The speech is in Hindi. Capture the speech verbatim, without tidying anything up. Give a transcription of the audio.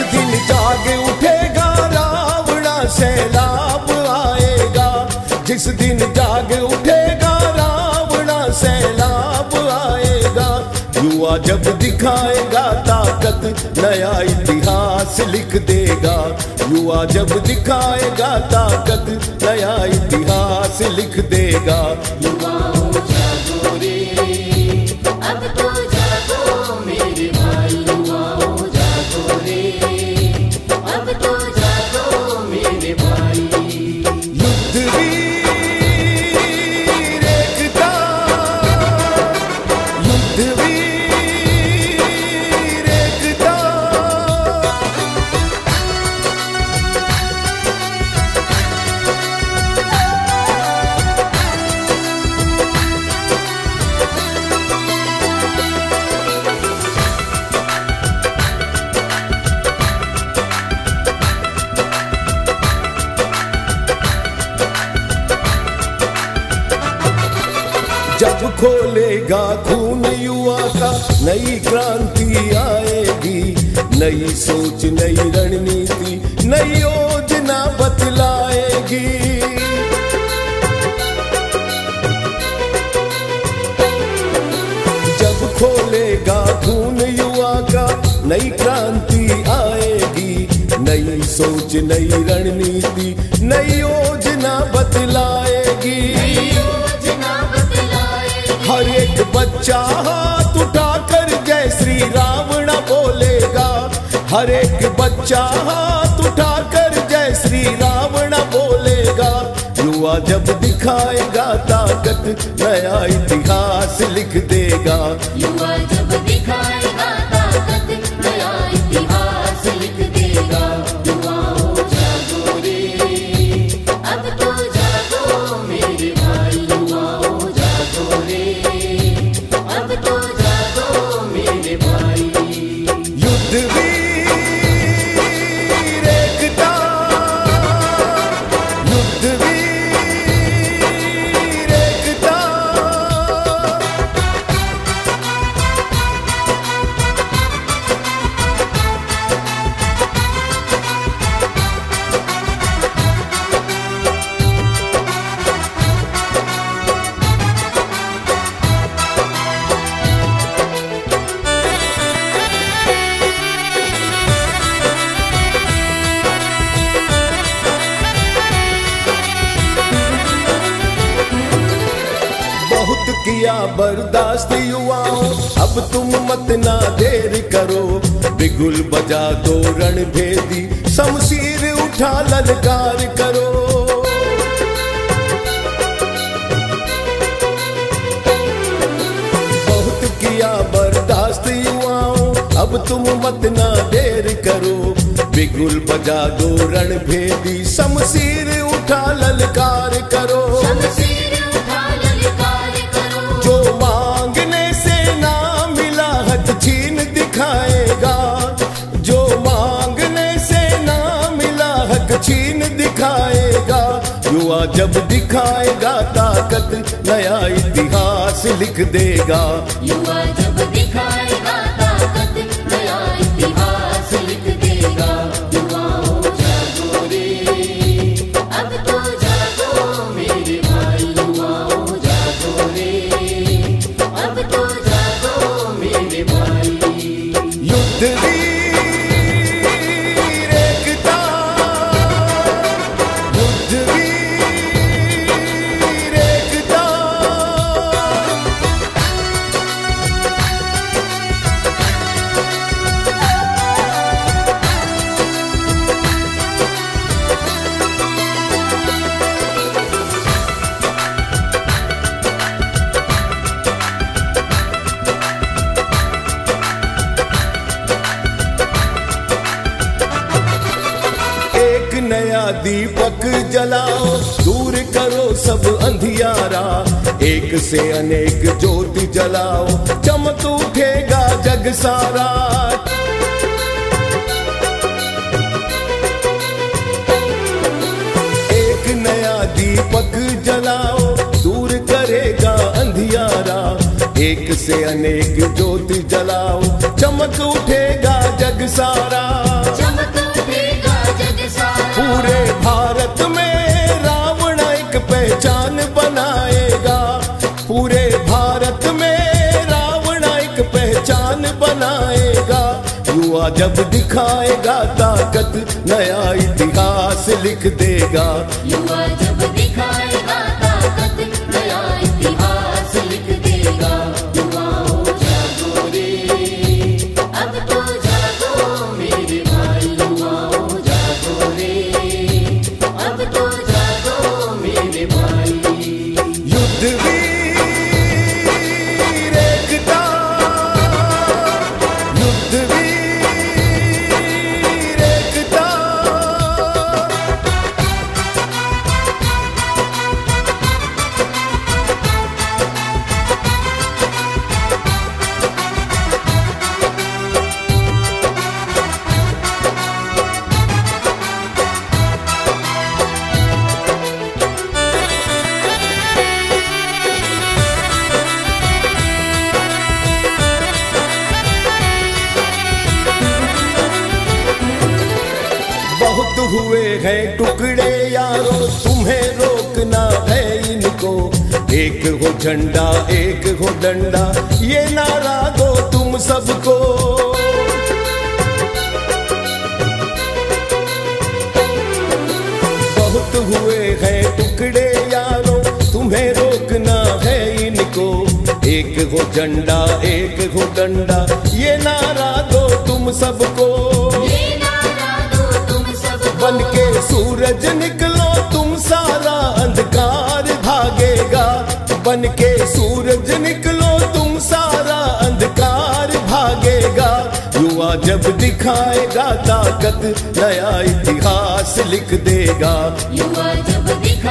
जिस दिन जाग उठेगा रावणा सैलाब आएगा, जिस दिन जाग उठेगा रावणा सैलाब आएगा। युवा जब दिखाएगा ताकत नया इतिहास लिख देगा, युवा जब दिखाएगा ताकत नया इतिहास लिख देगा। जब खोलेगा खून युवा का नई क्रांति आएगी, नई सोच नई रणनीति नई योजना बतलाएगी। जब खोलेगा खून युवा का नई क्रांति आएगी, नई सोच नई रणनीति नई योजना बतलाएगी। हर एक बच्चा हाथ उठाकर जय श्री रावणा बोलेगा, हर एक बच्चा हाथ उठाकर जय श्री रावणा बोलेगा। युवा जब दिखाएगा ताकत नया इतिहास लिख देगा, युवा जब दिखाएगा ताकत नया इतिहास लिख देगा। युवाओं जागो रे अब तो जागो मेरे भाई, युवाओं जागो रे अब तो जागो मेरे भाई। युद्ध वीर एकता, युद्ध वीर एकता। किया बर्दाश्त युवाओं अब तुम मत ना देर करो, बिगुल बजा दो रणभेदी शमशीर उठा ललकार करो। बहुत किया बर्दाश्त युवाओं अब तुम मत ना देर करो, बिगुल बजा दो रणभेदी शमशीर उठा ललकार करो। दिखाएगा युवा जब दिखाएगा ताकत नया इतिहास लिख देगा, युवा जब दिखाएगा ताकत नया इतिहास लिख देगा। युवाओं जागो रे अब तो जागो मेरे भाई, युवाओं जागो रे अब तो जागो मेरे भाई। युद्ध नया दीपक जलाओ दूर करो सब अंधियारा, एक से अनेक ज्योति जलाओ चमक उठेगा जग सारा। एक नया दीपक जलाओ दूर करेगा अंधियारा, एक से अनेक ज्योति जलाओ, चमक उठेगा जग सारा, चमक उठेगा जग सारा। पूरे भारत में रावण एक पहचान बनाएगा, पूरे भारत में रावण एक पहचान बनाएगा। युवा जब दिखाएगा ताकत, नया इतिहास लिख देगा। युवा जब दिखाएगा ताकत, नया इतिहास लिख देगा। युवाओं जागो रे, अब तो जागो मेरे भाई। युवाओं जागो रे, अब तो जागो मेरे भाई। युद्ध हुए हैं टुकड़े यारों, तुम्हें रोकना है इनको। एक हो झंडा, एक हो डंडा, ये नारा दो तुम सबको। बहुत हुए हैं टुकड़े यारों, तुम्हें रोकना है इनको। एक हो झंडा, एक हो डंडा, ये नारा दो तुम सबको। बन के सूरज निकलो तुम, सारा अंधकार भागेगा। बन के सूरज निकलो तुम, सारा अंधकार भागेगा। युवा जब दिखाएगा ताकत, नया इतिहास लिख देगा। युवा जब दिखा